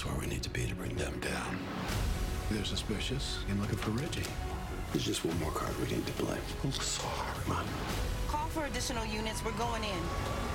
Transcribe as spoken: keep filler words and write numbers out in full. us where we need to be to bring them down. They're suspicious and looking for Reggie. There's just one more card we need to play. I'm sorry, man. Call for additional units. We're going in.